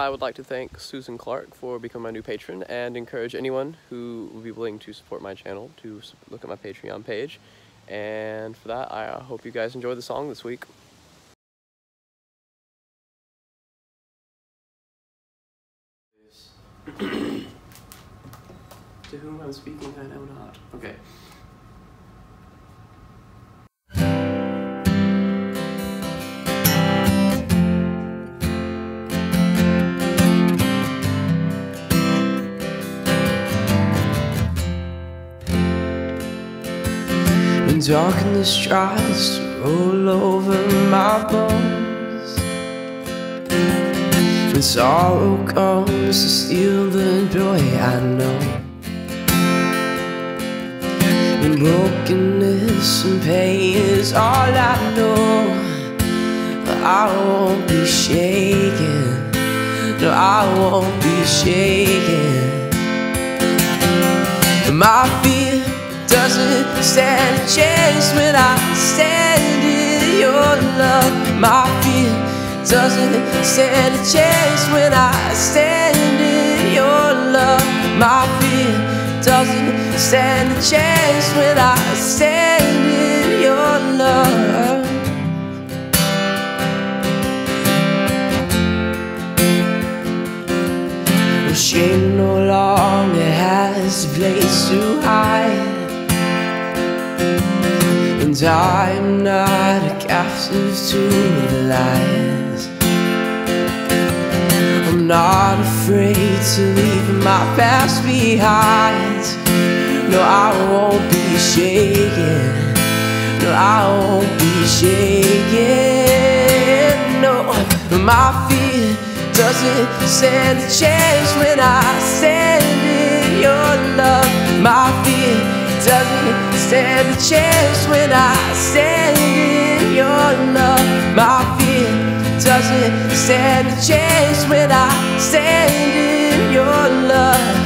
I would like to thank Susan Clark for becoming my new patron and encourage anyone who would be willing to support my channel to look at my Patreon page. And for that, I hope you guys enjoy the song this week. To whom I'm speaking, I know not. Okay. Darkness tries to roll over my bones, when sorrow comes to steal the joy I know. When brokenness and pain is all I know, I won't be shaken. No, I won't be shaken. My fear doesn't stand a chance when I stand in your love. My fear doesn't stand a chance when I stand in your love. My fear doesn't stand a chance when I stand in your love. Well, shame no longer has a place to hide, and I am not a captive to the lies. I'm not afraid to leave my past behind. No, I won't be shaken. No, I won't be shaken. No, my fear doesn't stand a chance when I stand in your love. My fear doesn't stand a chance when I stand in your love. My fear doesn't stand a chance when I stand in your love.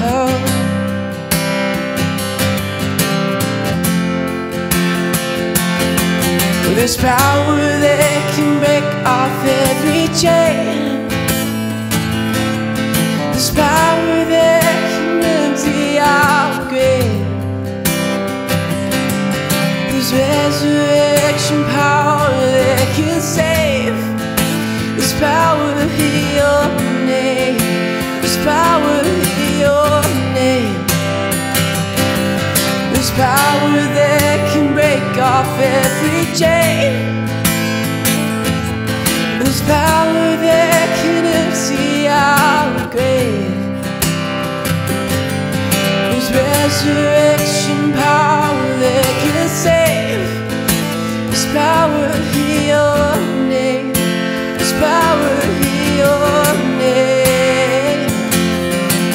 There's power that can break off every chain. There's power that can empty our grave. Resurrection power that can save. This power in your name. This power in your name. This power that can break off every chain. This power that can empty our grave. This resurrection power that can save. This power in your name. This power in your name.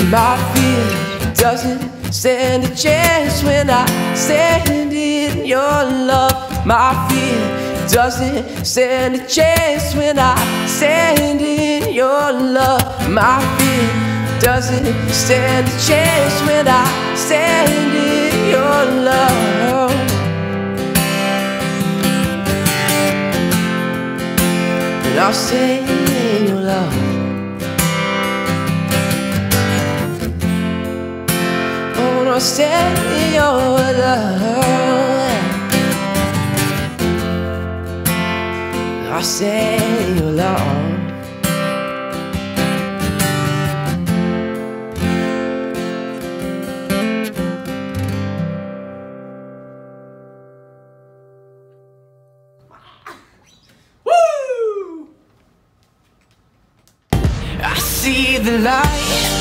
My fear doesn't stand a chance when I stand in your love. My fear doesn't stand a chance when I stand in your love. My fear doesn't stand a chance when I stand in your love. I'll stay in your love. Oh, I'll stay in your love. I'll stay in your love. See the light.